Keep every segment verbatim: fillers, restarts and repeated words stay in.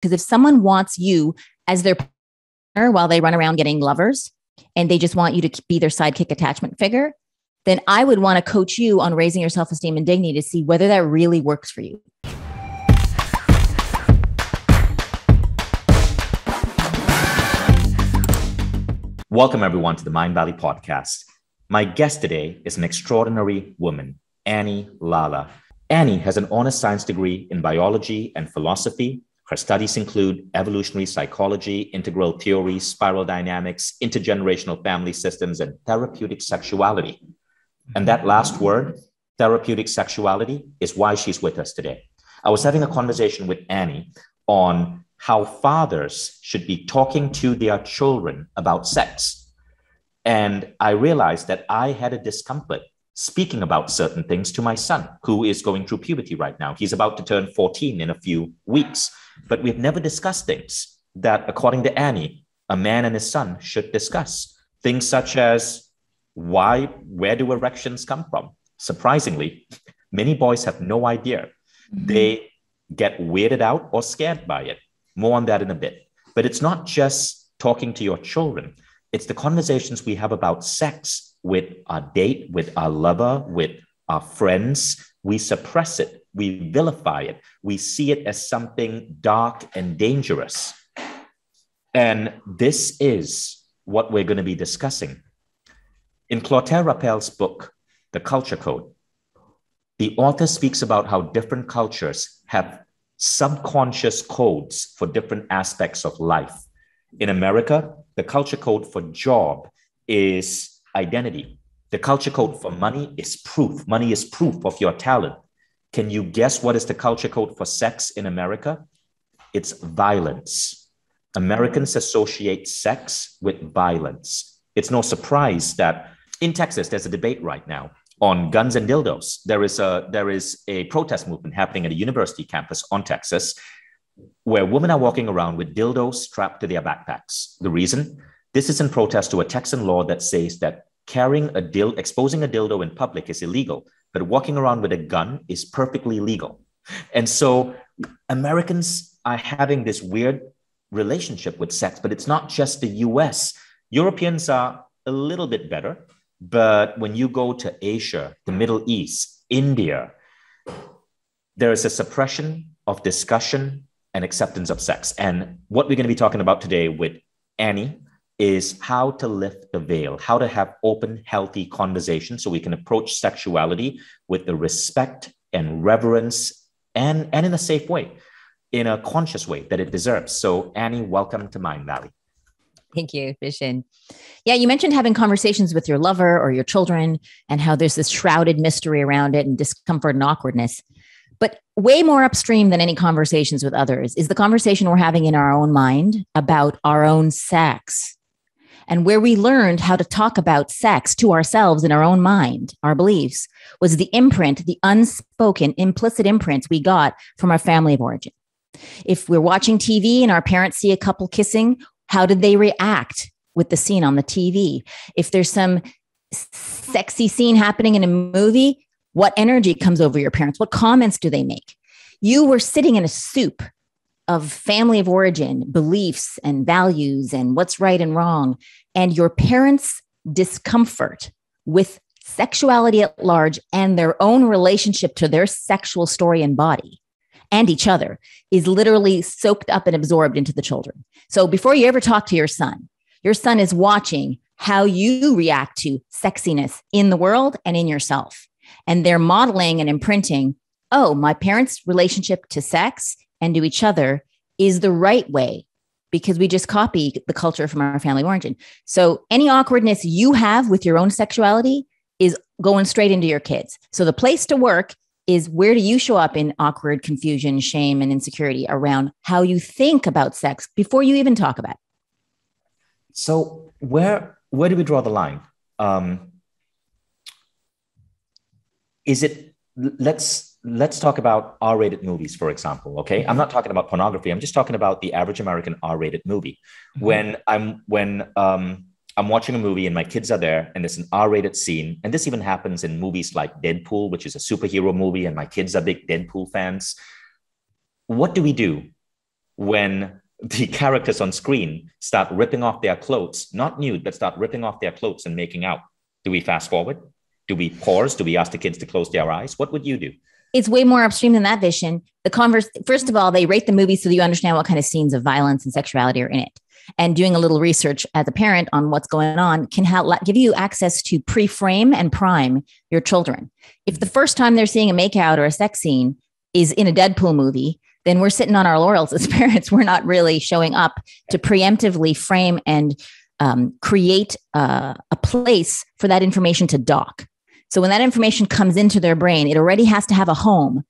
Because if someone wants you as their partner while they run around getting lovers and they just want you to be their sidekick attachment figure, then I would want to coach you on raising your self-esteem and dignity to see whether that really works for you. Welcome everyone to the Mindvalley Podcast. My guest today is an extraordinary woman, Annie Lalla. Annie has an honors science degree in biology and philosophy. Her studies include evolutionary psychology, integral theory, spiral dynamics, intergenerational family systems, and therapeutic sexuality. And that last word, therapeutic sexuality, is why she's with us today. I was having a conversation with Annie on how fathers should be talking to their children about sex. And I realized that I had a discomfort speaking about certain things to my son, who is going through puberty right now. He's about to turn fourteen in a few weeks. But we've never discussed things that, according to Annie, a man and his son should discuss. Things such as why, where do erections come from? Surprisingly, many boys have no idea. They get weirded out or scared by it. More on that in a bit. But it's not just talking to your children. It's the conversations we have about sex with our date, with our lover, with our friends. We suppress it. We vilify it. We see it as something dark and dangerous. And this is what we're going to be discussing. In Clotaire Rappel's book, The Culture Code, the author speaks about how different cultures have subconscious codes for different aspects of life. In America, the culture code for job is identity. The culture code for money is proof. Money is proof of your talent. Can you guess what is the culture code for sex in America? It's violence. Americans associate sex with violence. It's no surprise that in Texas, there's a debate right now on guns and dildos. There is a, there is a protest movement happening at a university campus on Texas where women are walking around with dildos strapped to their backpacks. The reason? This is in protest to a Texan law that says that carrying a dildo, exposing a dildo in public is illegal, but walking around with a gun is perfectly legal. And so Americans are having this weird relationship with sex, but it's not just the U S. Europeans are a little bit better, but when you go to Asia, the Middle East, India, there is a suppression of discussion and acceptance of sex. And what we're going to be talking about today with Annie is how to lift the veil, how to have open, healthy conversations so we can approach sexuality with the respect and reverence and, and in a safe way, in a conscious way that it deserves. So Annie, welcome to Mindvalley. Thank you, Vishen. Yeah, you mentioned having conversations with your lover or your children and how there's this shrouded mystery around it and discomfort and awkwardness. But way more upstream than any conversations with others is the conversation we're having in our own mind about our own sex. And where we learned how to talk about sex to ourselves in our own mind, our beliefs, was the imprint, the unspoken, implicit imprints we got from our family of origin. If we're watching T V and our parents see a couple kissing, how did they react with the scene on the T V? If there's some sexy scene happening in a movie, what energy comes over your parents? What comments do they make? You were sitting in a soup of family of origin, beliefs and values and what's right and wrong. And your parents' discomfort with sexuality at large and their own relationship to their sexual story and body and each other is literally soaked up and absorbed into the children. So before you ever talk to your son, your son is watching how you react to sexiness in the world and in yourself. And they're modeling and imprinting, oh, my parents' relationship to sex and to each other is the right way because we just copy the culture from our family of origin. So any awkwardness you have with your own sexuality is going straight into your kids. So the place to work is where do you show up in awkward confusion, shame, and insecurity around how you think about sex before you even talk about it. So where, where do we draw the line? Um, is it, let's, Let's talk about R-rated movies, for example, okay? I'm not talking about pornography. I'm just talking about the average American R-rated movie. Mm-hmm. When I'm when um, I'm watching a movie and my kids are there and there's an R-rated scene, and this even happens in movies like Deadpool, which is a superhero movie, and my kids are big Deadpool fans. What do we do when the characters on screen start ripping off their clothes, not nude, but start ripping off their clothes and making out? Do we fast forward? Do we pause? Do we ask the kids to close their eyes? What would you do? It's way more upstream than that, Vishen. The converse, first of all, they rate the movie so that you understand what kind of scenes of violence and sexuality are in it. And doing a little research as a parent on what's going on can help give you access to pre-frame and prime your children. If the first time they're seeing a makeout or a sex scene is in a Deadpool movie, then we're sitting on our laurels as parents. We're not really showing up to preemptively frame and um, create uh, a place for that information to dock. So when that information comes into their brain, it already has to have a home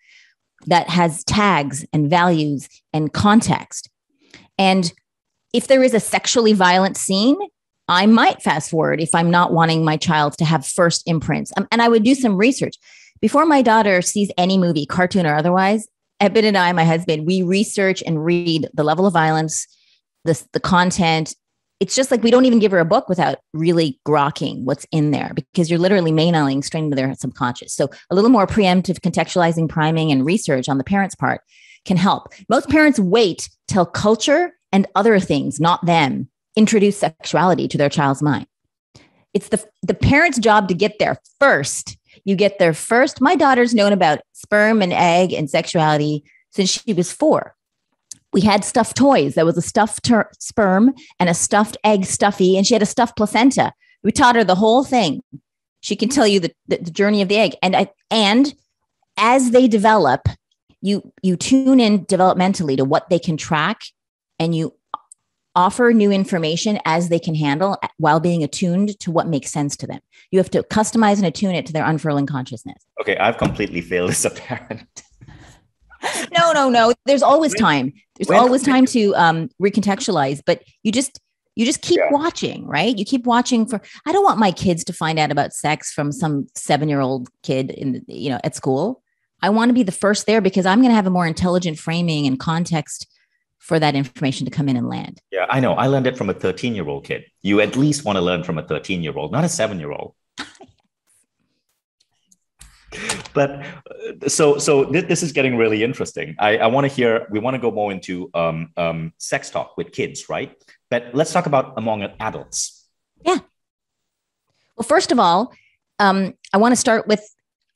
that has tags and values and context. And if there is a sexually violent scene, I might fast forward if I'm not wanting my child to have first imprints. Um, and I would do some research. Before my daughter sees any movie, cartoon or otherwise, Eben and I, my husband, we research and read the level of violence, the, the content. It's just like we don't even give her a book without really grokking what's in there, because you're literally mainlining straight into their subconscious. So a little more preemptive contextualizing, priming, and research on the parents' part can help. Most parents wait till culture and other things, not them, introduce sexuality to their child's mind. It's the, the parent's job to get there first. You get there first. My daughter's known about sperm and egg and sexuality since she was four. We had stuffed toys. There was a stuffed ter- sperm and a stuffed egg stuffy, and she had a stuffed placenta. We taught her the whole thing. She can tell you the, the, the journey of the egg. And I, and as they develop, you you tune in developmentally to what they can track, and you offer new information as they can handle while being attuned to what makes sense to them. You have to customize and attune it to their unfurling consciousness. Okay, I've completely failed as a parent. No, no, no. There's always time. There's when, always time to um, recontextualize, but you just you just keep yeah. watching, right? You keep watching for. I don't want my kids to find out about sex from some seven-year-old kid in you know at school. I want to be the first there because I'm going to have a more intelligent framing and context for that information to come in and land. Yeah, I know. I learned it from a thirteen-year-old kid. You at least want to learn from a thirteen-year-old, not a seven-year-old. But so so this is getting really interesting. I, I want to hear, we want to go more into um, um, sex talk with kids, right? But let's talk about among adults. Yeah. Well, first of all, um, I want to start with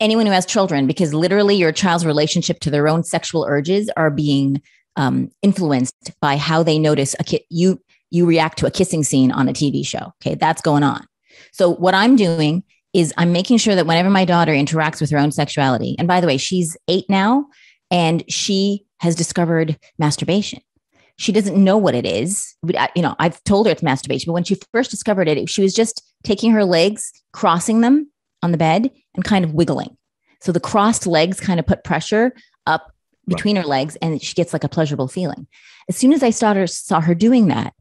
anyone who has children, because literally your child's relationship to their own sexual urges are being um, influenced by how they notice a ki- you you react to a kissing scene on a T V show. Okay, that's going on. So what I'm doing is I'm making sure that whenever my daughter interacts with her own sexuality, and by the way, she's eight now, and she has discovered masturbation. She doesn't know what it is. You know, I've told her it's masturbation, but when she first discovered it, she was just taking her legs, crossing them on the bed, and kind of wiggling. So the crossed legs kind of put pressure up between right. her legs, and she gets like a pleasurable feeling. As soon as I saw her, saw her doing that,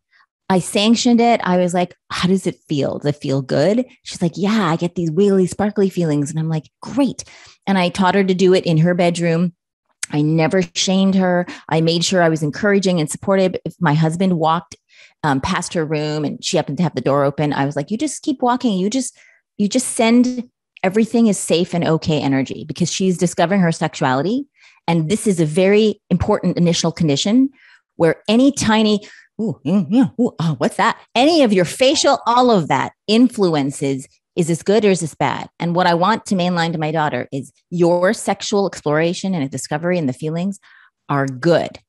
I sanctioned it. I was like, how does it feel? Does it feel good? She's like, yeah, I get these wiggly, sparkly feelings. And I'm like, great. And I taught her to do it in her bedroom. I never shamed her. I made sure I was encouraging and supportive. If my husband walked um, past her room and she happened to have the door open, I was like, you just keep walking. You just, you just send everything is safe and okay energy, because she's discovering her sexuality. And this is a very important initial condition where any tiny... Ooh, yeah, ooh, oh, what's that? Any of your facial, all of that influences, is this good or is this bad? And what I want to mainline to my daughter is your sexual exploration and discovery and the feelings are good.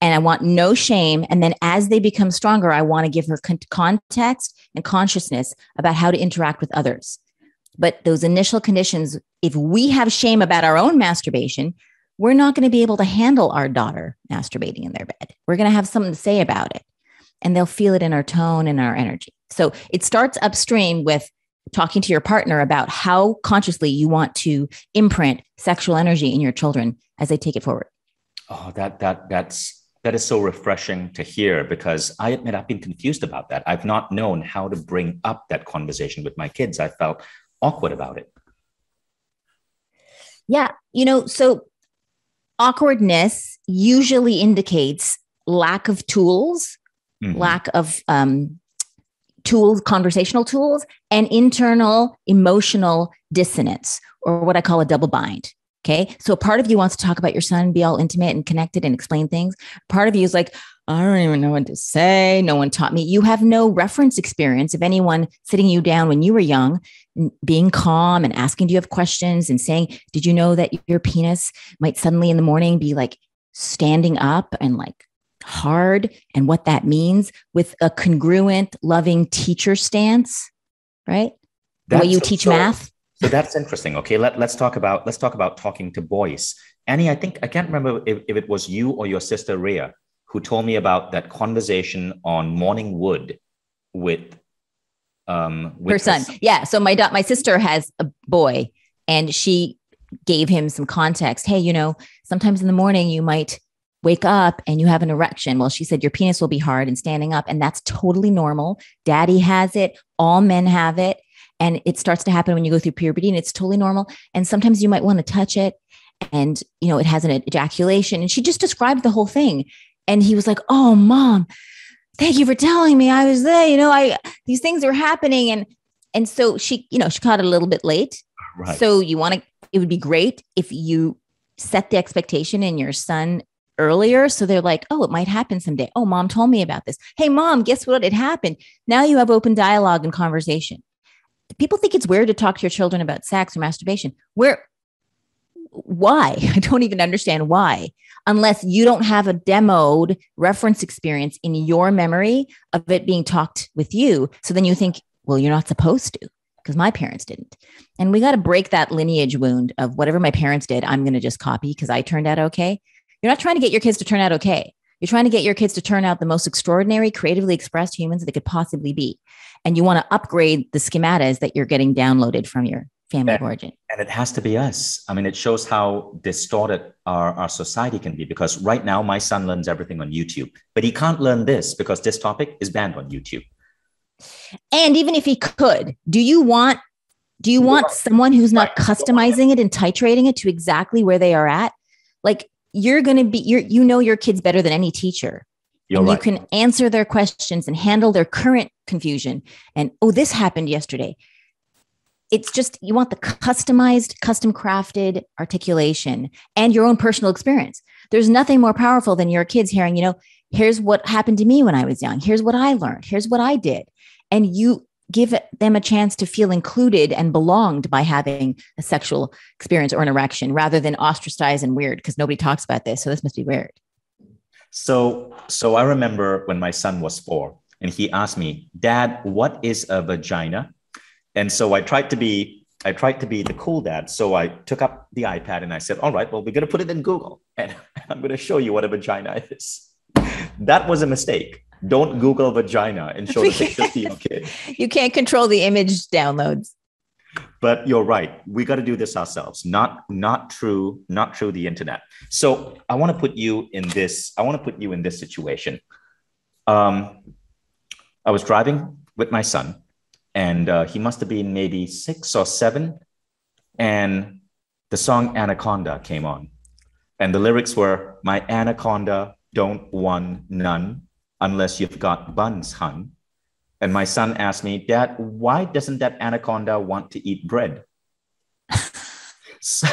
And I want no shame. And then as they become stronger, I want to give her con- context and consciousness about how to interact with others. But those initial conditions, if we have shame about our own masturbation, we're not going to be able to handle our daughter masturbating in their bed. We're going to have something to say about it, and they'll feel it in our tone and our energy. So it starts upstream with talking to your partner about how consciously you want to imprint sexual energy in your children as they take it forward. Oh, that, that, that's, that is so refreshing to hear, because I admit I've been confused about that. I've not known how to bring up that conversation with my kids. I felt awkward about it. Yeah. You know, so awkwardness usually indicates lack of tools, mm-hmm. lack of um, tools, conversational tools, and internal emotional dissonance, or what I call a double bind. Okay. So part of you wants to talk about your son, be all intimate and connected and explain things. Part of you is like, I don't even know what to say. No one taught me. You have no reference experience of anyone sitting you down when you were young, being calm and asking, do you have questions, and saying, did you know that your penis might suddenly in the morning be like standing up and like hard, and what that means, with a congruent, loving teacher stance, right? That's, the way you teach so, math. So that's interesting. Okay. Let, let's talk about, let's talk about talking to boys. Annie, I think, I can't remember if, if it was you or your sister, Rhea, who told me about that conversation on Morning Wood with, um, with her son. Her son. Yeah. So my da- my sister has a boy, and she gave him some context. Hey, you know, sometimes in the morning you might wake up and you have an erection. Well, she said, your penis will be hard and standing up, and that's totally normal. Daddy has it. All men have it. And it starts to happen when you go through puberty, and it's totally normal. And sometimes you might want to touch it, and, you know, it has an ejaculation. And she just described the whole thing. And he was like, oh, Mom, thank you for telling me. I was there, you know, I, these things were happening. And, and so she, you know, she caught it a little bit late. Right. So you want to, it would be great if you set the expectation in your son earlier. So they're like, oh, it might happen someday. Oh, Mom told me about this. Hey, Mom, guess what? It happened. Now you have open dialogue and conversation. People think it's weird to talk to your children about sex or masturbation. Where, why? I don't even understand why, unless you don't have a demoed reference experience in your memory of it being talked with you. So then you think, well, you're not supposed to, because my parents didn't. And we got to break that lineage wound of whatever my parents did, I'm going to just copy because I turned out okay. You're not trying to get your kids to turn out okay. You're trying to get your kids to turn out the most extraordinary, creatively expressed humans that they could possibly be. And you want to upgrade the schematas that you're getting downloaded from your family and, of origin. And it has to be us. I mean, it shows how distorted our, our society can be, because right now my son learns everything on YouTube, but he can't learn this because this topic is banned on YouTube. And even if he could, do you want, do you want someone who's not customizing it and titrating it to exactly where they are at? Like, you're going to be, you're, you know, your kids better than any teacher. You're and right. You can answer their questions and handle their current confusion. And, oh, this happened yesterday. It's just, you want the customized, custom crafted articulation and your own personal experience. There's nothing more powerful than your kids hearing, you know, here's what happened to me when I was young. Here's what I learned. Here's what I did. And you give them a chance to feel included and belonged by having a sexual experience or an erection, rather than ostracized and weird because nobody talks about this. So this must be weird. So, so I remember when my son was four and he asked me, Dad, what is a vagina? And so I tried to be, I tried to be the cool dad. So I took up the iPad and I said, all right, well, we're going to put it in Google and I'm going to show you what a vagina is. That was a mistake. Don't Google vagina and show the pictures to your kid. You can't control the image downloads. But you're right. We got to do this ourselves. Not, not true. Not true. The internet. So I want to put you in this. I want to put you in this situation. Um, I was driving with my son, and uh, he must have been maybe six or seven, and the song Anaconda came on, and the lyrics were, "My anaconda don't want none." Unless you've got buns, hun. And my son asked me, Dad, why doesn't that anaconda want to eat bread? So,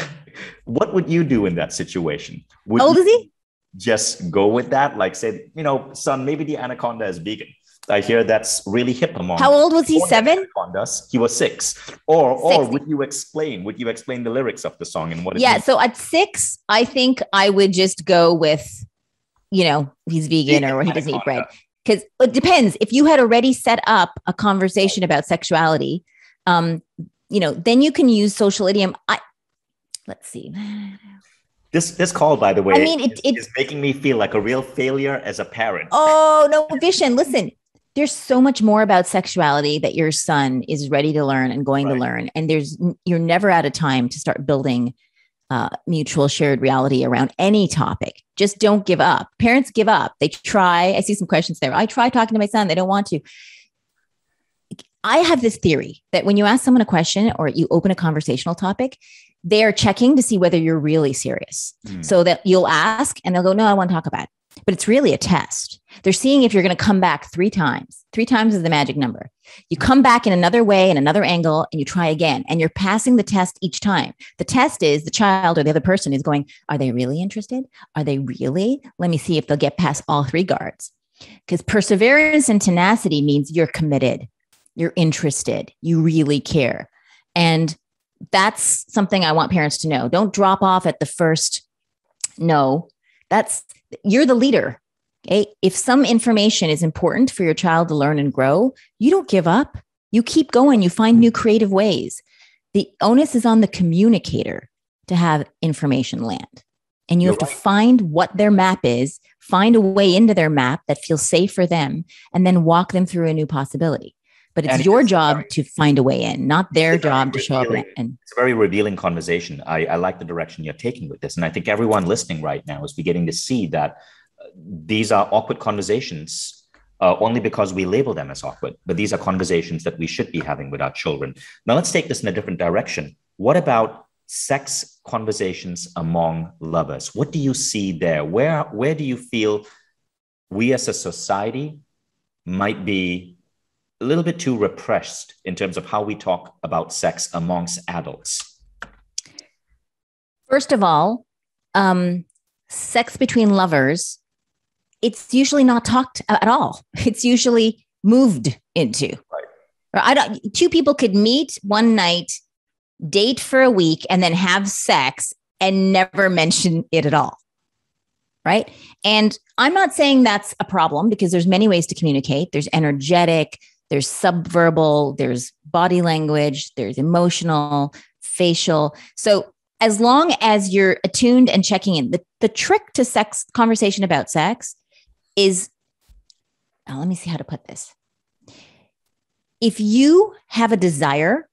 what would you do in that situation? Would How old is he? Just go with that? Like say, you know, son, maybe the anaconda is vegan. I hear that's really hip among. How old was he? Seven? Anacondas. He was six. Or, six. Or would you explain, would you explain the lyrics of the song and what it Yeah, means? So at six, I think I would just go with, you know, he's vegan or he doesn't eat bread. Because it depends. If you had already set up a conversation about sexuality, um, you know, then you can use social idiom. I let's see. This this call, by the way, I mean, it, is, it, is making me feel like a real failure as a parent. Oh, no, Vishen, listen, there's so much more about sexuality that your son is ready to learn and going right. to learn. And there's you're never out of time to start building Uh, mutual shared reality around any topic. Just don't give up. Parents give up. They try. I see some questions there. I try talking to my son. They don't want to. I have this theory that when you ask someone a question or you open a conversational topic, they are checking to see whether you're really serious. Mm. So that you'll ask and they'll go, no, I want to talk about it. But it's really a test. They're seeing if you're going to come back three times. Three times is the magic number. You come back in another way, in another angle, and you try again. And you're passing the test each time. The test is the child or the other person is going, are they really interested? Are they really? Let me see if they'll get past all three guards. Because perseverance and tenacity means you're committed, you're interested, you really care. And that's something I want parents to know. Don't drop off at the first no. That's, you're the leader. Okay? If some information is important for your child to learn and grow, you don't give up. You keep going. You find new creative ways. The onus is on the communicator to have information land. And you have to find what their map is, find a way into their map that feels safe for them, and then walk them through a new possibility. But it's your job to find a way in, not their job to show up. And it's a very revealing conversation. I, I like the direction you're taking with this. And I think everyone listening right now is beginning to see that uh, these are awkward conversations uh, only because we label them as awkward. But these are conversations that we should be having with our children. Now, let's take this in a different direction. What about sex conversations among lovers? What do you see there? Where, where do you feel we as a society might be a little bit too repressed in terms of how we talk about sex amongst adults? First of all, um, sex between lovers, it's usually not talked at all. It's usually moved into. Right. I don't, two people could meet one night, date for a week, and then have sex and never mention it at all. Right? And I'm not saying that's a problem because there's many ways to communicate. There's energetic, there's subverbal, there's body language, there's emotional, facial. So as long as you're attuned and checking in, the, the trick to sex conversation about sex is, oh, let me see how to put this. If you have a desire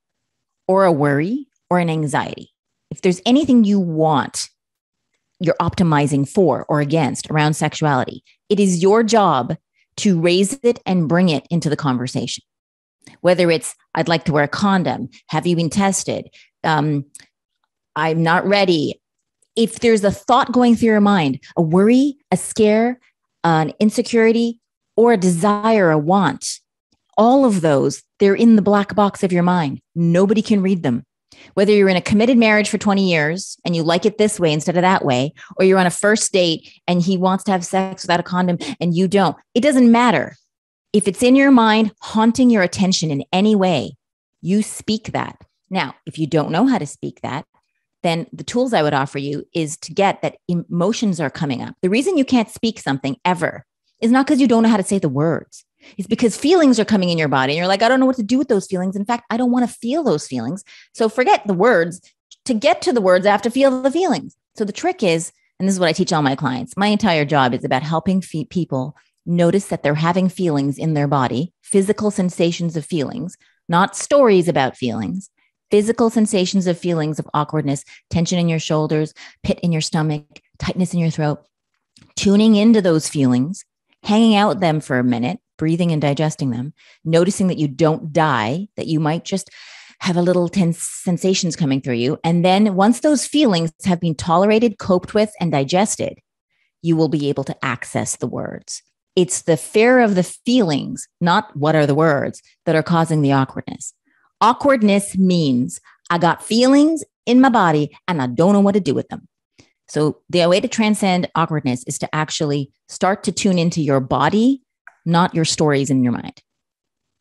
or a worry or an anxiety, if there's anything you want, you're optimizing for or against around sexuality, it is your job to raise it and bring it into the conversation. Whether it's, I'd like to wear a condom. Have you been tested? Um, I'm not ready. If there's a thought going through your mind, a worry, a scare, an insecurity, or a desire, a want, all of those, they're in the black box of your mind. Nobody can read them. Whether you're in a committed marriage for twenty years and you like it this way instead of that way, or you're on a first date and he wants to have sex without a condom and you don't, it doesn't matter. If it's in your mind, haunting your attention in any way, you speak that. Now, if you don't know how to speak that, then the tools I would offer you is to get that emotions are coming up. The reason you can't speak something ever is not because you don't know how to say the words. It's because feelings are coming in your body and you're like, I don't know what to do with those feelings. In fact, I don't want to feel those feelings. So forget the words. To get to the words, I have to feel the feelings. So the trick is, and this is what I teach all my clients, my entire job is about helping fe- people notice that they're having feelings in their body, physical sensations of feelings, not stories about feelings, physical sensations of feelings of awkwardness, tension in your shoulders, pit in your stomach, tightness in your throat, tuning into those feelings, hanging out with them for a minute, breathing and digesting them, noticing that you don't die, that you might just have a little tense sensations coming through you. And then once those feelings have been tolerated, coped with, and digested, you will be able to access the words. It's the fear of the feelings, not what are the words, that are causing the awkwardness. Awkwardness means I got feelings in my body and I don't know what to do with them. So the way to transcend awkwardness is to actually start to tune into your body, not your stories in your mind.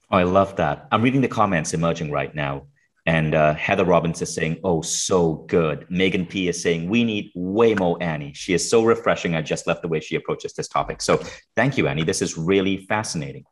Oh, I love that. I'm reading the comments emerging right now. And uh, Heather Robbins is saying, oh, so good. Megan P is saying, we need way more Annie. She is so refreshing. I just love the way she approaches this topic. So thank you, Annie. This is really fascinating.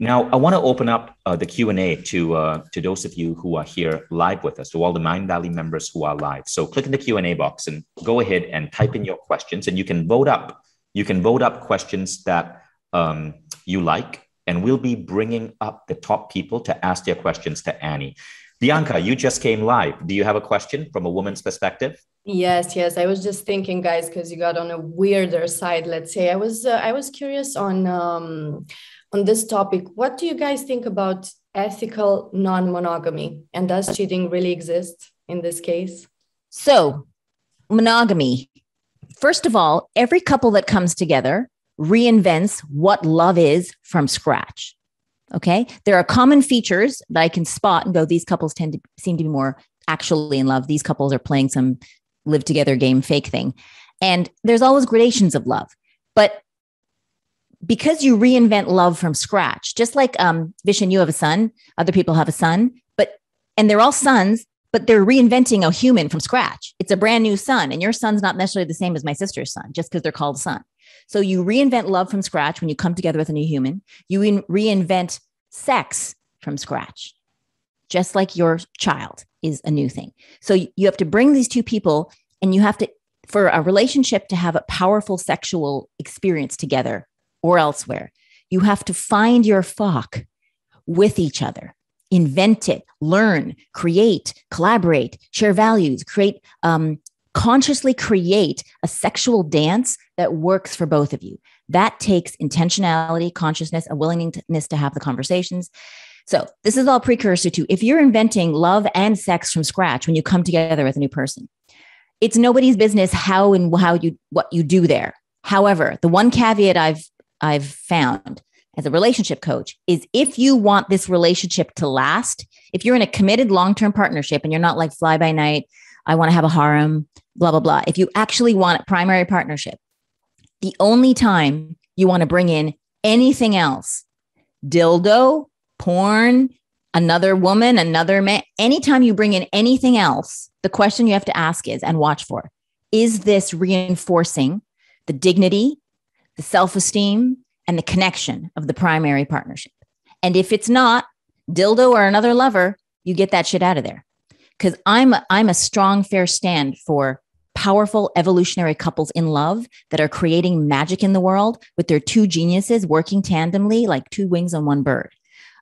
Now, I want to open up uh, the Q and A to, uh, to those of you who are here live with us, to all the Mindvalley members who are live. So click in the Q and A box and go ahead and type in your questions, and you can vote up You can vote up questions that um, you like, and we'll be bringing up the top people to ask their questions to Annie. Bianca, you just came live. Do you have a question from a woman's perspective? Yes, yes. I was just thinking, guys, because you got on a weirder side, let's say. I was uh, I was curious on um, on this topic. What do you guys think about ethical non-monogamy? And does cheating really exist in this case? So, monogamy. First of all, every couple that comes together reinvents what love is from scratch. Okay. There are common features that I can spot and go, these couples tend to seem to be more actually in love. These couples are playing some live together game fake thing. And there's always gradations of love, but because you reinvent love from scratch, just like um, Vishen, you have a son, other people have a son, but, and they're all sons, but they're reinventing a human from scratch. It's a brand new son, and your son's not necessarily the same as my sister's son just because they're called son. So you reinvent love from scratch when you come together with a new human. You in- reinvent sex from scratch, just like your child is a new thing. So you have to bring these two people, and you have to, for a relationship to have a powerful sexual experience together or elsewhere, you have to find your fuck with each other, invent it, learn, create, collaborate, share values, create, um, consciously create a sexual dance that works for both of you. That takes intentionality, consciousness, a willingness to have the conversations. So this is all precursor to, if you're inventing love and sex from scratch when you come together with a new person, it's nobody's business how and how you, what you do there. However, the one caveat I've, I've found as a relationship coach is, if you want this relationship to last, if you're in a committed long-term partnership and you're not like fly by night, I want to have a harem, blah, blah, blah. If you actually want a primary partnership, the only time you want to bring in anything else, dildo, porn, another woman, another man, anytime you bring in anything else, the question you have to ask is, and watch for, is this reinforcing the dignity, the self-esteem, and the connection of the primary partnership? And if it's not, dildo or another lover, you get that shit out of there. Because I'm a, I'm a strong, fair stand for powerful evolutionary couples in love that are creating magic in the world with their two geniuses working tandemly like two wings on one bird.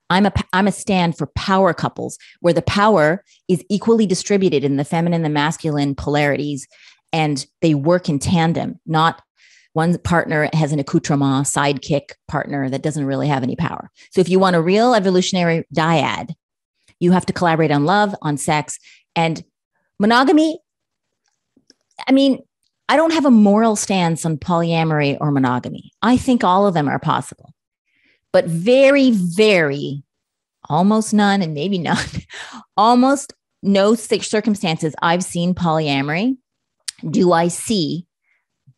I'm a, I'm a stand for power couples where the power is equally distributed in the feminine, the masculine polarities, and they work in tandem. Not one partner has an accoutrement sidekick partner that doesn't really have any power. So if you want a real evolutionary dyad, you have to collaborate on love, on sex, and monogamy. I mean, I don't have a moral stance on polyamory or monogamy. I think all of them are possible. But very, very, almost none, and maybe none, almost no circumstances I've seen polyamory do I see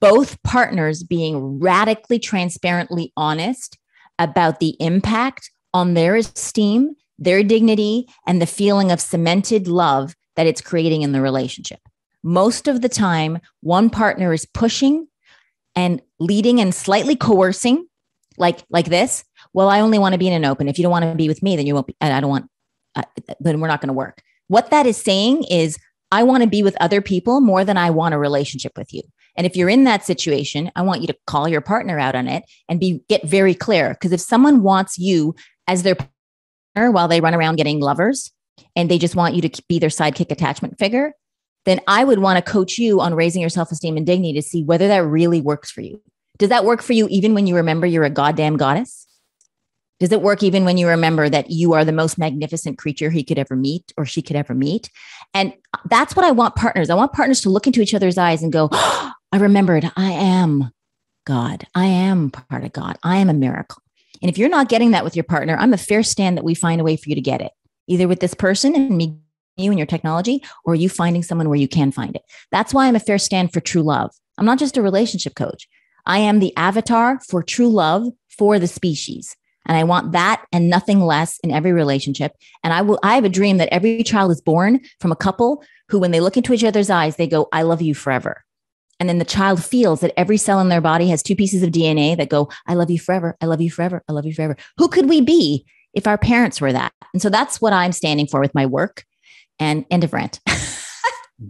both partners being radically, transparently honest about the impact on their esteem, their dignity, and the feeling of cemented love that it's creating in the relationship. Most of the time, one partner is pushing and leading and slightly coercing, like, like this. Well, I only want to be in an open. If you don't want to be with me, then you won't be, I don't want, uh, then we're not going to work. What that is saying is, I want to be with other people more than I want a relationship with you. And if you're in that situation, I want you to call your partner out on it and be, get very clear. Because if someone wants you as their partner while they run around getting lovers, and they just want you to be their sidekick attachment figure, then I would want to coach you on raising your self-esteem and dignity to see whether that really works for you. Does that work for you even when you remember you're a goddamn goddess? Does it work even when you remember that you are the most magnificent creature he could ever meet or she could ever meet? And that's what I want partners. I want partners to look into each other's eyes and go, oh, I remembered, I am God. I am part of God. I am a miracle. And if you're not getting that with your partner, I'm a fair stand that we find a way for you to get it, either with this person and me, you and your technology, or you finding someone where you can find it. That's why I'm a fair stand for true love. I'm not just a relationship coach. I am the avatar for true love for the species. And I want that and nothing less in every relationship. And I will, I have a dream that every child is born from a couple who, when they look into each other's eyes, they go, I love you forever. And then the child feels that every cell in their body has two pieces of D N A that go, I love you forever. I love you forever. I love you forever. Who could we be if our parents were that? And so that's what I'm standing for with my work, and end of rant.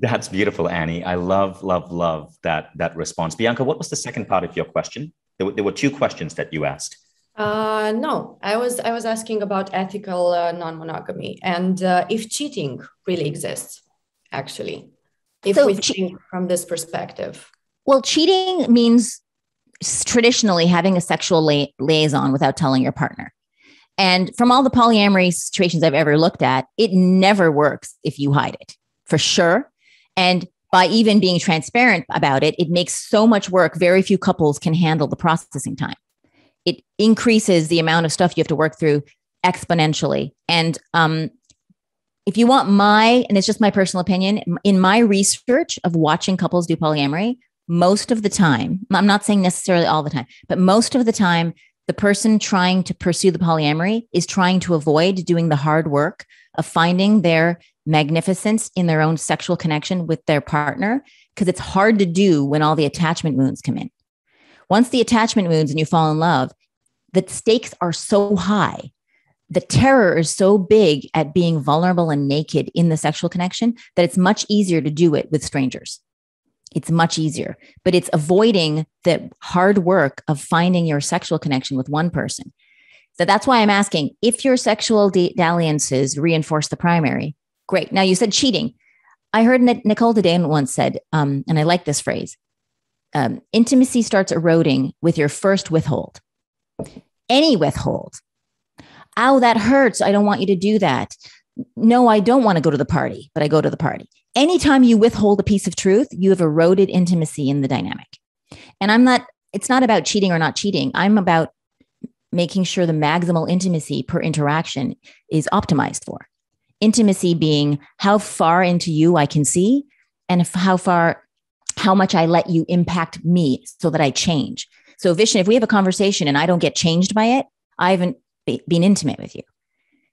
That's beautiful, Annie. I love, love, love that, that response. Bianca, what was the second part of your question? There were, there were two questions that you asked. Uh, no, I was I was asking about ethical uh, non-monogamy and uh, if cheating really exists, actually, if so we che- think from this perspective. Well, cheating means traditionally having a sexual li- liaison without telling your partner. And from all the polyamory situations I've ever looked at, it never works if you hide it, for sure. And by even being transparent about it, it makes so much work. Very few couples can handle the processing time. It increases the amount of stuff you have to work through exponentially. And um, if you want my, and it's just my personal opinion, in my research of watching couples do polyamory, most of the time, I'm not saying necessarily all the time, but most of the time, the person trying to pursue the polyamory is trying to avoid doing the hard work of finding their magnificence in their own sexual connection with their partner, because it's hard to do when all the attachment wounds come in. Once the attachment wounds and you fall in love, the stakes are so high. The terror is so big at being vulnerable and naked in the sexual connection that it's much easier to do it with strangers. It's much easier, but it's avoiding the hard work of finding your sexual connection with one person. So that's why I'm asking, if your sexual dalliances reinforce the primary, great. Now, you said cheating. I heard Nicole DeDain once said, um, and I like this phrase, um, intimacy starts eroding with your first withhold. Any withhold. Ow, that hurts. I don't want you to do that. No, I don't want to go to the party, but I go to the party. Anytime you withhold a piece of truth, you have eroded intimacy in the dynamic. And I'm not, it's not about cheating or not cheating. I'm about making sure the maximal intimacy per interaction is optimized for. Intimacy being how far into you I can see and how far, how much I let you impact me so that I change. So Vishen, if we have a conversation and I don't get changed by it, I haven't been intimate with you.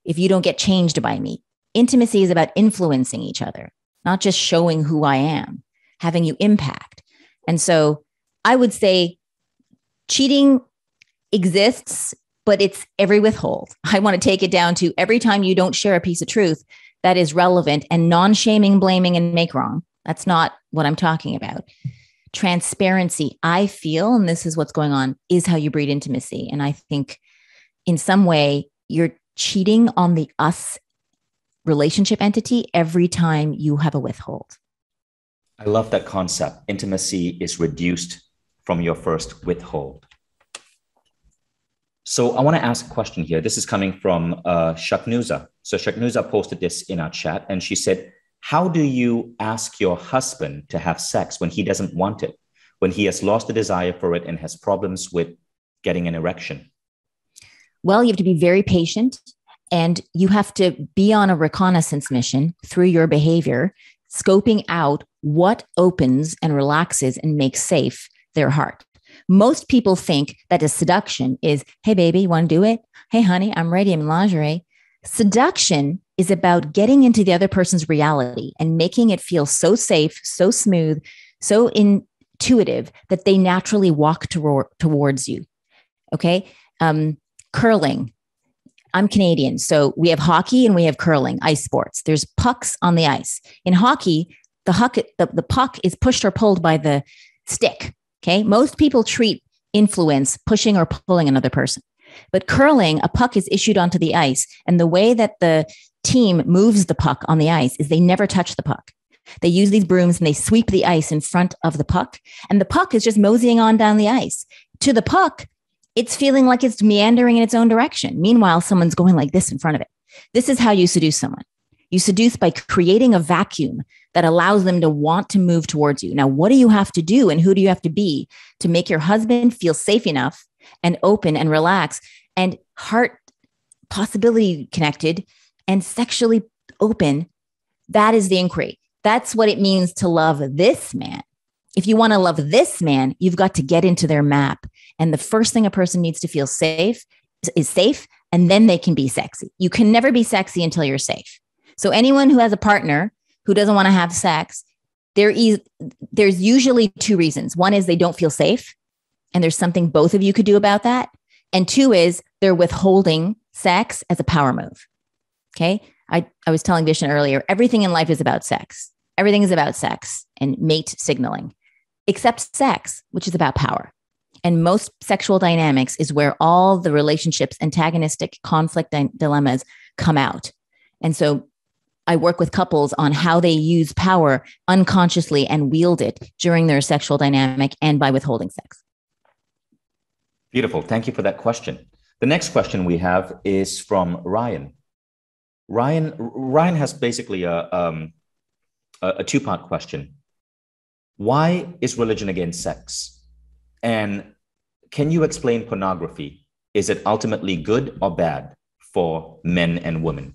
If you don't get changed by me, intimacy is about influencing each other, not just showing who I am, having you impact. And so I would say cheating exists, but it's every withhold. I want to take it down to every time you don't share a piece of truth that is relevant, and non-shaming, blaming, and make wrong. That's not what I'm talking about. Transparency, I feel, and this is what's going on, is how you breed intimacy. And I think in some way you're cheating on the us relationship entity every time you have a withhold. I love that concept. Intimacy is reduced from your first withhold. So I want to ask a question here. This is coming from uh, Shaknuza. So Shaknuza posted this in our chat and she said, how do you ask your husband to have sex when he doesn't want it, when he has lost the desire for it and has problems with getting an erection? Well, you have to be very patient. And you have to be on a reconnaissance mission through your behavior, scoping out what opens and relaxes and makes safe their heart. Most people think that a seduction is, hey, baby, you want to do it? Hey, honey, I'm ready. I'm in lingerie. Seduction is about getting into the other person's reality and making it feel so safe, so smooth, so intuitive that they naturally walk to- towards you. Okay. Um, curling. I'm Canadian, so we have hockey and we have curling, ice sports. There's pucks on the ice. In hockey, the, huck, the, the puck is pushed or pulled by the stick, okay? Most people treat influence pushing or pulling another person. But curling, a puck is issued onto the ice, and the way that the team moves the puck on the ice is they never touch the puck. They use these brooms and they sweep the ice in front of the puck, and the puck is just moseying on down the ice. To the puck, it's feeling like it's meandering in its own direction. Meanwhile, someone's going like this in front of it. This is how you seduce someone. You seduce by creating a vacuum that allows them to want to move towards you. Now, what do you have to do and who do you have to be to make your husband feel safe enough and open and relaxed and heart possibility connected and sexually open? That is the inquiry. That's what it means to love this man. If you want to love this man, you've got to get into their map. And the first thing a person needs to feel safe is safe, and then they can be sexy. You can never be sexy until you're safe. So anyone who has a partner who doesn't want to have sex, there is, there's usually two reasons. One is they don't feel safe, and there's something both of you could do about that. And two is they're withholding sex as a power move. Okay? I, I was telling Vishen earlier, everything in life is about sex. Everything is about sex and mate signaling, except sex, which is about power. And most sexual dynamics is where all the relationships, antagonistic conflict dilemmas come out. And so I work with couples on how they use power unconsciously and wield it during their sexual dynamic and by withholding sex. Beautiful. Thank you for that question. The next question we have is from Ryan. Ryan, Ryan has basically a, um, a two-part question. Why is religion against sex? And can you explain pornography? Is it ultimately good or bad for men and women?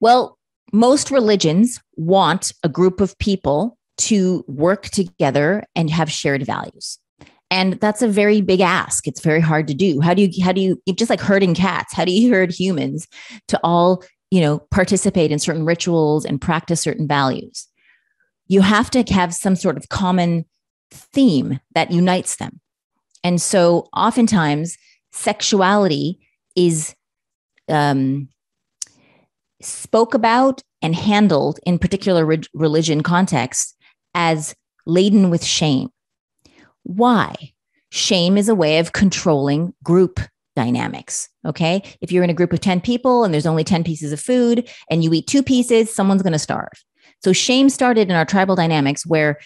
Well, most religions want a group of people to work together and have shared values. And that's a very big ask. It's very hard to do. How do you, how do you, just like herding cats, how do you herd humans to all, you know, participate in certain rituals and practice certain values? You have to have some sort of common theme that unites them. And so oftentimes sexuality is um, spoke about and handled in particular re- religion contexts as laden with shame. Why? Shame is a way of controlling group dynamics. Okay. If you're in a group of ten people and there's only ten pieces of food and you eat two pieces, someone's going to starve. So shame started in our tribal dynamics where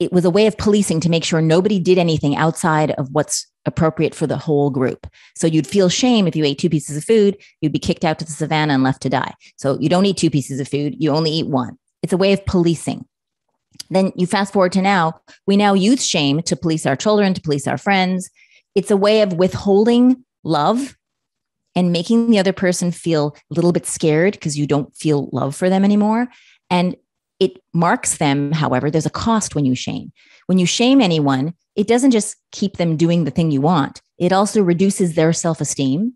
it was a way of policing to make sure nobody did anything outside of what's appropriate for the whole group. So you'd feel shame if you ate two pieces of food, you'd be kicked out to the savannah and left to die. So you don't eat two pieces of food, you only eat one. It's a way of policing. Then you fast forward to now, we now use shame to police our children, to police our friends. It's a way of withholding love and making the other person feel a little bit scared because you don't feel love for them anymore. And it marks them, however, there's a cost when you shame. When you shame anyone, it doesn't just keep them doing the thing you want. It also reduces their self-esteem.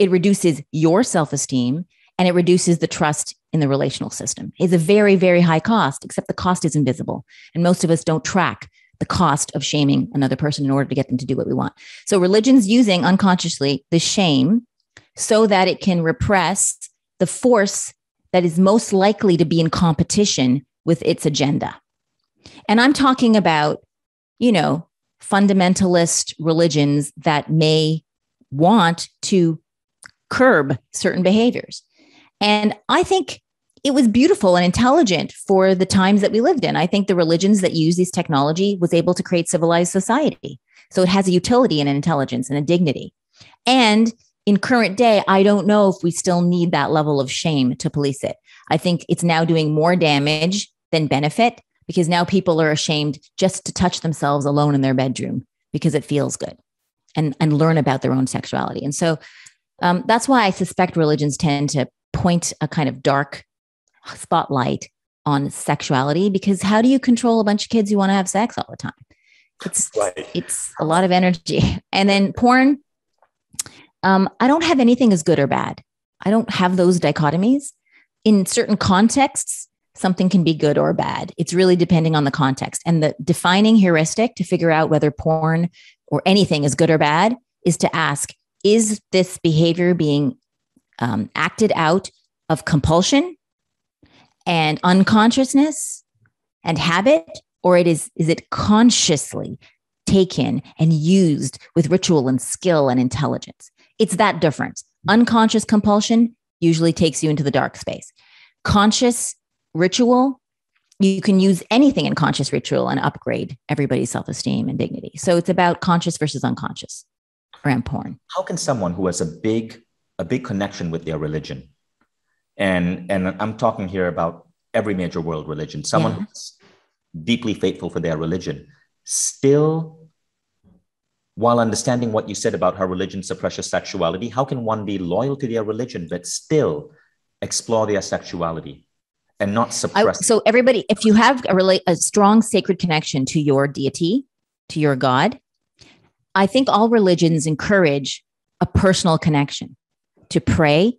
It reduces your self-esteem, and it reduces the trust in the relational system. It's a very, very high cost, except the cost is invisible. And most of us don't track the cost of shaming another person in order to get them to do what we want. So religion's using unconsciously the shame so that it can repress the force that is most likely to be in competition with its agenda. And I'm talking about, you know, fundamentalist religions that may want to curb certain behaviors. And I think it was beautiful and intelligent for the times that we lived in. I think the religions that use this technology was able to create civilized society. So it has a utility and an intelligence and a dignity. And in current day, I don't know if we still need that level of shame to police it. I think it's now doing more damage than benefit because now people are ashamed just to touch themselves alone in their bedroom because it feels good and, and learn about their own sexuality. And so um, that's why I suspect religions tend to point a kind of dark spotlight on sexuality, because how do you control a bunch of kids who want to have sex all the time? It's, right. It's a lot of energy. And then porn. Um, I don't have anything as good or bad. I don't have those dichotomies. In certain contexts, something can be good or bad. It's really depending on the context. And the defining heuristic to figure out whether porn or anything is good or bad is to ask, is this behavior being um, acted out of compulsion and unconsciousness and habit, or it is, is it consciously taken and used with ritual and skill and intelligence? It's that difference. Unconscious compulsion usually takes you into the dark space. Conscious ritual, you can use anything in conscious ritual and upgrade everybody's self-esteem and dignity. So it's about conscious versus unconscious around porn. How can someone who has a big, a big connection with their religion, and, and I'm talking here about every major world religion, someone yeah. who's deeply faithful for their religion, still, while understanding what you said about how religion suppresses sexuality, how can one be loyal to their religion but still explore their sexuality and not suppress? I, so everybody, if you have a, rela- a strong sacred connection to your deity, to your God, I think all religions encourage a personal connection to pray,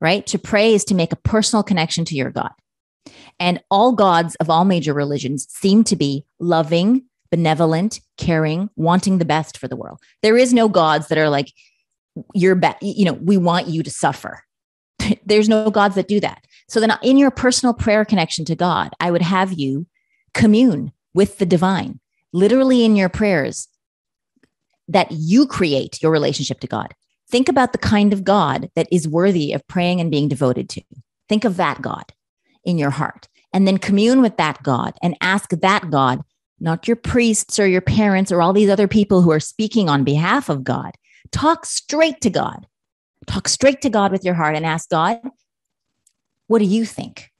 right? To pray is to make a personal connection to your God. And all gods of all major religions seem to be loving, benevolent, caring, wanting the best for the world. There is no gods that are like, you're bad, you know, we want you to suffer. There's no gods that do that. So then in your personal prayer connection to God, I would have you commune with the divine, literally in your prayers, that you create your relationship to God. Think about the kind of God that is worthy of praying and being devoted to. Think of that God in your heart, and then commune with that God and ask that God, not your priests or your parents or all these other people who are speaking on behalf of God. Talk straight to God. Talk straight to God with your heart and ask God, what do you think?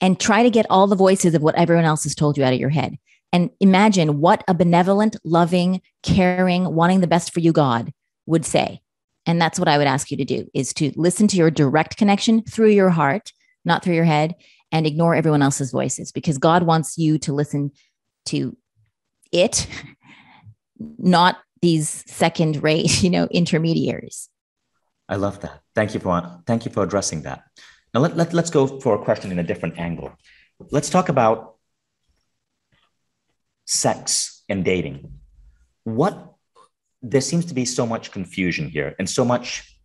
and try to get all the voices of what everyone else has told you out of your head. And imagine what a benevolent, loving, caring, wanting the best for you God would say. And that's what I would ask you to do, is to listen to your direct connection through your heart, not through your head, and ignore everyone else's voices, because God wants you to listen to it, not these second rate, you know, intermediaries. I love that. Thank you for, thank you for addressing that. Now let, let, let's go for a question in a different angle. Let's talk about sex and dating. What, there seems to be so much confusion here and so much,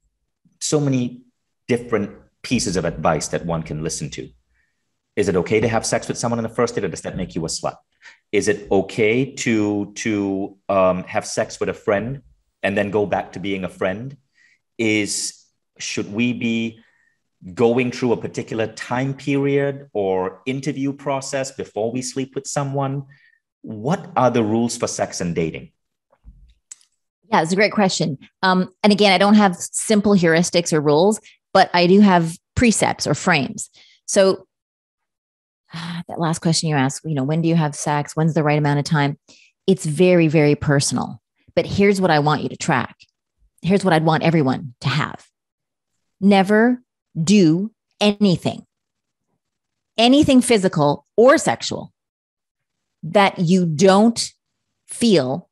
so many different pieces of advice that one can listen to. Is it okay to have sex with someone on the first date, or does that make you a slut? Is it okay to, to um, have sex with a friend and then go back to being a friend? Is, should we be going through a particular time period or interview process before we sleep with someone? What are the rules for sex and dating? Yeah, it's a great question. Um, and again, I don't have simple heuristics or rules, but I do have precepts or frames. So uh, that last question you asked, you know, when do you have sex? When's the right amount of time? It's very, very personal. But here's what I want you to track. Here's what I'd want everyone to have. Never do anything, anything physical or sexual, that you don't feel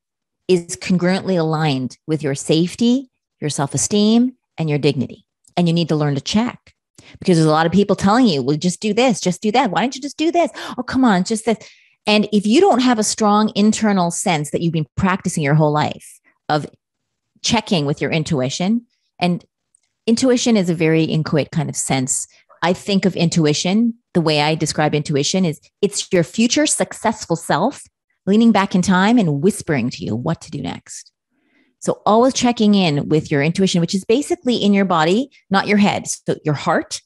is congruently aligned with your safety, your self-esteem, and your dignity. And you need to learn to check, because there's a lot of people telling you, well, just do this, just do that. Why don't you just do this? Oh, come on, just this. And if you don't have a strong internal sense that you've been practicing your whole life of checking with your intuition, and intuition is a very inchoate kind of sense. I think of intuition, the way I describe intuition is it's your future successful self leaning back in time and whispering to you what to do next. So always checking in with your intuition, which is basically in your body, not your head, so your heart.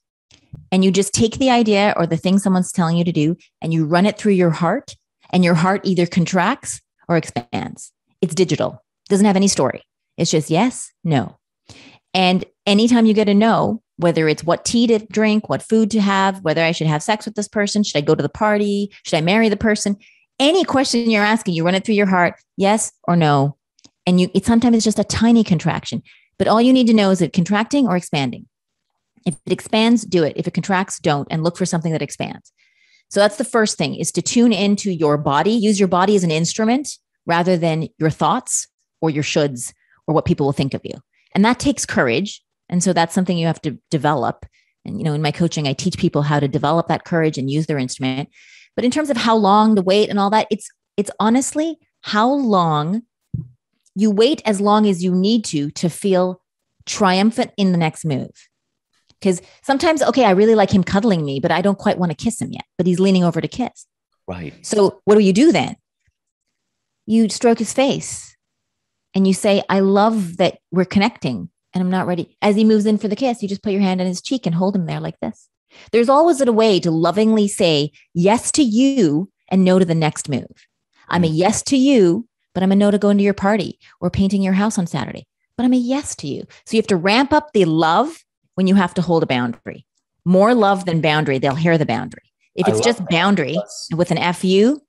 And you just take the idea or the thing someone's telling you to do and you run it through your heart, and your heart either contracts or expands. It's digital. It doesn't have any story. It's just yes, no. And anytime you get a no, whether it's what tea to drink, what food to have, whether I should have sex with this person, should I go to the party, should I marry the person? Any question you're asking, you run it through your heart, yes or no. And you, it, sometimes it's just a tiny contraction, but all you need to know is it contracting or expanding. If it expands, do it. If it contracts, don't, and look for something that expands. So that's the first thing, is to tune into your body, use your body as an instrument rather than your thoughts or your shoulds or what people will think of you. And that takes courage. And so that's something you have to develop. And, you know, in my coaching, I teach people how to develop that courage and use their instrument. But in terms of how long to wait and all that, it's, it's honestly how long you wait, as long as you need to, to feel triumphant in the next move. Because sometimes, okay, I really like him cuddling me, but I don't quite want to kiss him yet, but he's leaning over to kiss. Right. So what do you do then? You stroke his face and you say, I love that we're connecting, and I'm not ready. As he moves in for the kiss, you just put your hand on his cheek and hold him there like this. There's always a way to lovingly say yes to you and no to the next move. I'm a yes to you, but I'm a no to going to your party or painting your house on Saturday, but I'm a yes to you. So you have to ramp up the love when you have to hold a boundary. More love than boundary, they'll hear the boundary. If it's just boundary with an F U,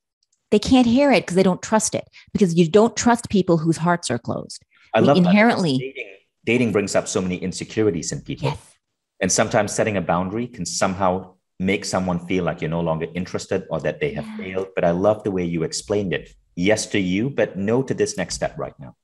they can't hear it because they don't trust it, because you don't trust people whose hearts are closed. I love inherently. Dating brings up so many insecurities in people. Yes. And sometimes setting a boundary can somehow make someone feel like you're no longer interested or that they have yeah. failed. But I love the way you explained it. Yes to you, but no to this next step right now.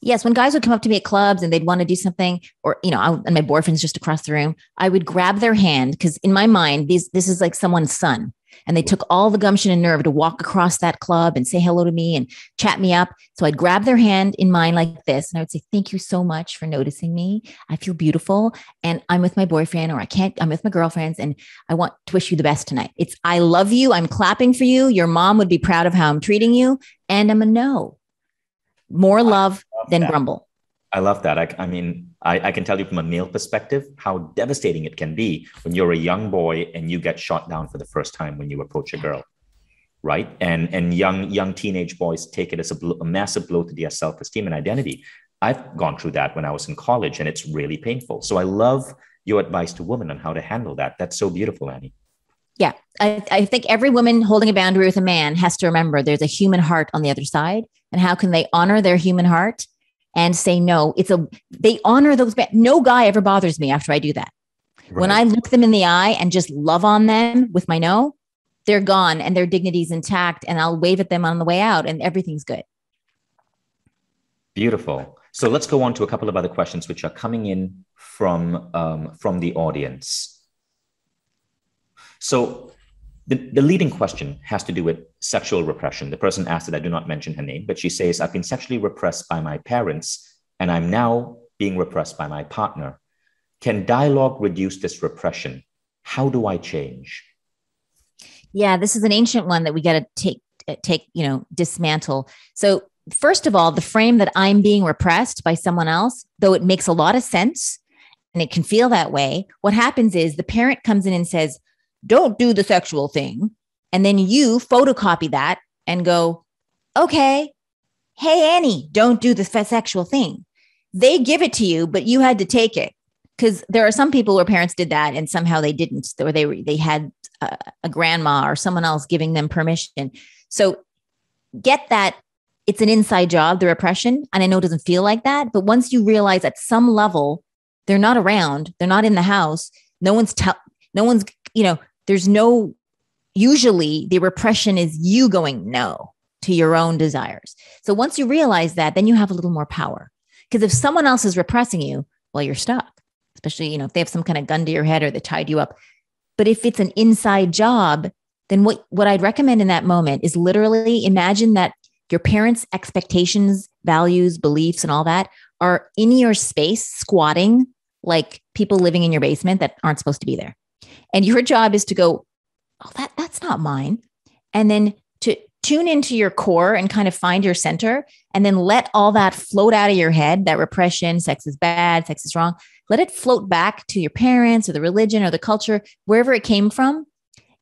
Yes. When guys would come up to me at clubs and they'd want to do something, or, you know, I, and my boyfriend's just across the room, I would grab their hand, because in my mind, these, this is like someone's son. And they took all the gumption and nerve to walk across that club and say hello to me and chat me up. So I'd grab their hand in mine like this. And I would say, thank you so much for noticing me. I feel beautiful. And I'm with my boyfriend, or I can't, I'm with my girlfriends. And I want to wish you the best tonight. It's, I love you. I'm clapping for you. Your mom would be proud of how I'm treating you. And I'm a no. More love, love than that. Grumble. I love that. I, I mean, I, I can tell you from a male perspective how devastating it can be when you're a young boy and you get shot down for the first time when you approach a girl, right? And and young young teenage boys take it as a, blo- a massive blow to their self-esteem and identity. I've gone through that when I was in college, and it's really painful. So I love your advice to women on how to handle that. That's so beautiful, Annie. Yeah. I, I think every woman holding a boundary with a man has to remember there's a human heart on the other side, and how can they honor their human heart and say, no, it's a, they honor those. No guy ever bothers me after I do that. Right. When I look them in the eye and just love on them with my no, they're gone and their dignity's intact, and I'll wave at them on the way out and everything's good. Beautiful. So let's go on to a couple of other questions which are coming in from, um, from the audience. So the, the leading question has to do with sexual repression. The person asked that I do not mention her name, but she says, I've been sexually repressed by my parents and I'm now being repressed by my partner. Can dialogue reduce this repression? How do I change? Yeah, this is an ancient one that we got to take, take, you know, dismantle. So first of all, the frame that I'm being repressed by someone else, though it makes a lot of sense and it can feel that way, what happens is the parent comes in and says, don't do the sexual thing. And then you photocopy that and go, okay, hey, Annie, don't do the sexual thing. They give it to you, but you had to take it. Because there are some people where parents did that and somehow they didn't, or they they had a, a grandma or someone else giving them permission. So get that. It's an inside job, the repression. And I know it doesn't feel like that, but once you realize at some level, they're not around, they're not in the house. No one's, te- no one's, you know, there's no, usually the repression is you going no to your own desires. So once you realize that, then you have a little more power. Because if someone else is repressing you, well, you're stuck. Especially, you know, if they have some kind of gun to your head or they tied you up. But if it's an inside job, then what, what I'd recommend in that moment is literally imagine that your parents' expectations, values, beliefs, and all that are in your space, squatting like people living in your basement that aren't supposed to be there. And your job is to go, oh, that that's not mine. And then to tune into your core and kind of find your center, and then let all that float out of your head, that repression, sex is bad, sex is wrong. Let it float back to your parents or the religion or the culture, wherever it came from.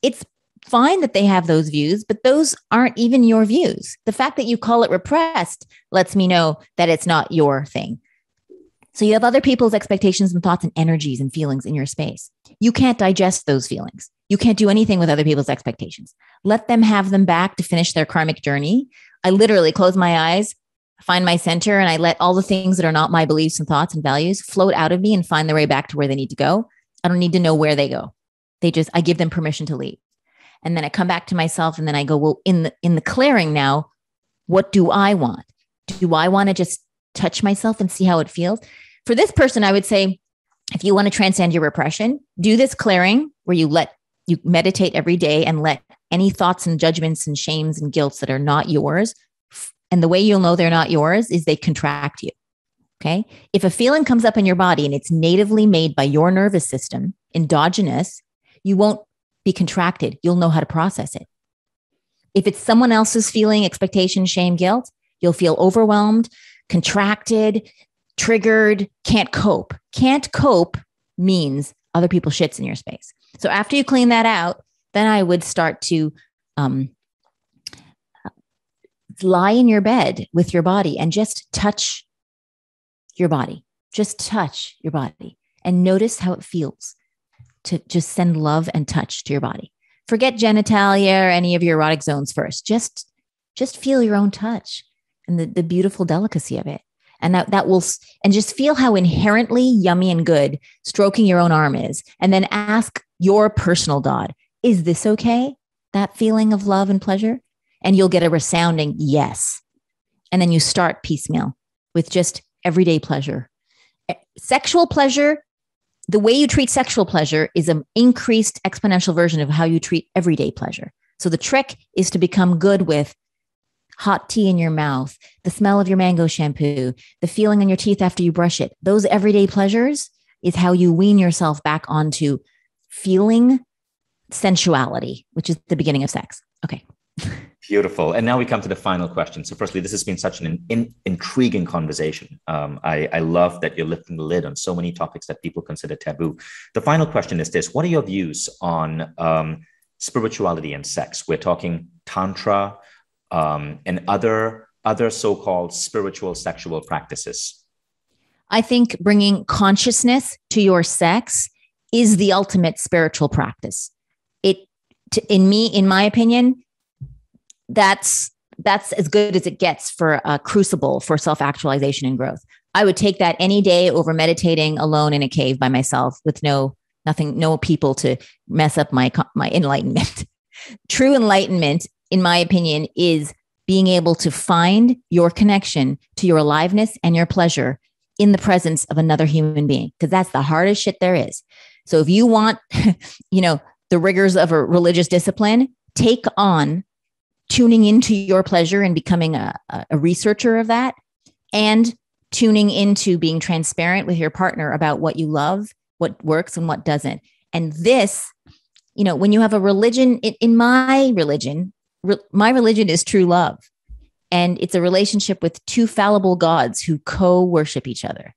It's fine that they have those views, but those aren't even your views. The fact that you call it repressed lets me know that it's not your thing. So you have other people's expectations and thoughts and energies and feelings in your space. You can't digest those feelings. You can't do anything with other people's expectations. Let them have them back to finish their karmic journey. I literally close my eyes, find my center, and I let all the things that are not my beliefs and thoughts and values float out of me and find their way back to where they need to go. I don't need to know where they go. They just, I give them permission to leave. And then I come back to myself and then I go, well, in the, in the clearing now, what do I want? Do I want to just touch myself and see how it feels? For this person, I would say, if you want to transcend your repression, do this clearing where you let, you meditate every day and let any thoughts and judgments and shames and guilts that are not yours. And the way you'll know they're not yours is they contract you. Okay. If a feeling comes up in your body and it's natively made by your nervous system, endogenous, you won't be contracted. You'll know how to process it. If it's someone else's feeling, expectation, shame, guilt, you'll feel overwhelmed, contracted, triggered, can't cope. Can't cope means other people shits in your space. So after you clean that out, then I would start to, um, lie in your bed with your body and just touch your body. Just touch your body and notice how it feels to just send love and touch to your body. Forget genitalia or any of your erotic zones first. Just, just feel your own touch and the, the beautiful delicacy of it. And that, that will, and just feel how inherently yummy and good stroking your own arm is. And then ask your personal God, is this okay? That feeling of love and pleasure? And you'll get a resounding yes. And then you start piecemeal with just everyday pleasure. Sexual pleasure, the way you treat sexual pleasure is an increased exponential version of how you treat everyday pleasure. So the trick is to become good with hot tea in your mouth, the smell of your mango shampoo, the feeling on your teeth after you brush it. Those everyday pleasures is how you wean yourself back onto feeling sensuality, which is the beginning of sex. Okay. Beautiful. And now we come to the final question. So firstly, this has been such an in, in, intriguing conversation. Um, I, I love that you're lifting the lid on so many topics that people consider taboo. The final question is this. What are your views on um, spirituality and sex? We're talking Tantra um, and other, other so-called spiritual sexual practices. I think bringing consciousness to your sex is the ultimate spiritual practice. It to, in me, in my opinion, that's that's as good as it gets for a crucible for self-actualization and growth. I would take that any day over meditating alone in a cave by myself with no nothing, no people to mess up my my enlightenment. True enlightenment, in my opinion, is being able to find your connection to your aliveness and your pleasure in the presence of another human being, because that's the hardest shit there is. So if you want, you know, the rigors of a religious discipline, take on tuning into your pleasure and becoming a, a researcher of that, and tuning into being transparent with your partner about what you love, what works and what doesn't. And this, you know, when you have a religion, in, in my religion, re, my religion is true love. And it's a relationship with two fallible gods who co-worship each other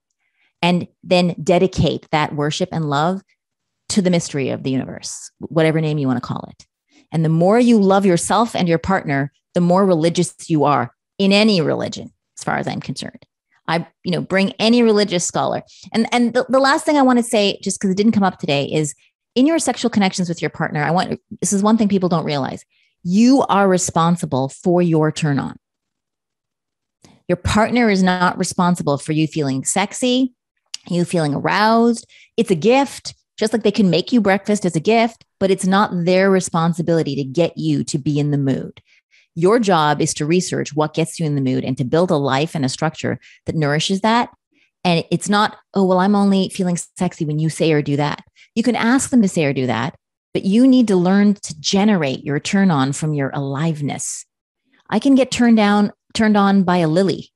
and then dedicate that worship and love to the mystery of the universe, whatever name you want to call it. And the more you love yourself and your partner, the more religious you are in any religion, as far as I'm concerned. I, you know, bring any religious scholar. And and the, the last thing I want to say, just because it didn't come up today, is in your sexual connections with your partner, I want, this is one thing people don't realize. You are responsible for your turn on. Your partner is not responsible for you feeling sexy, you feeling aroused. It's a gift, just like they can make you breakfast as a gift, but it's not their responsibility to get you to be in the mood. Your job is to research what gets you in the mood and to build a life and a structure that nourishes that. And it's not, oh, well, I'm only feeling sexy when you say or do that. You can ask them to say or do that, but you need to learn to generate your turn on from your aliveness. I can get turned down, turned on by a lily,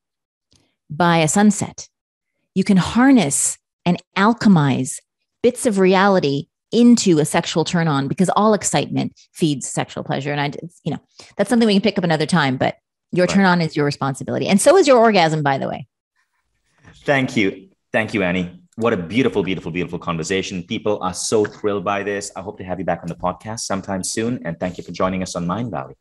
by a sunset. You can harness and alchemize bits of reality into a sexual turn on, because all excitement feeds sexual pleasure. And I, you know, that's something we can pick up another time, but your turn on is your responsibility. And so is your orgasm, by the way. Thank you. Thank you, Annie. What a beautiful, beautiful, beautiful conversation. People are so thrilled by this. I hope to have you back on the podcast sometime soon. And thank you for joining us on Mindvalley.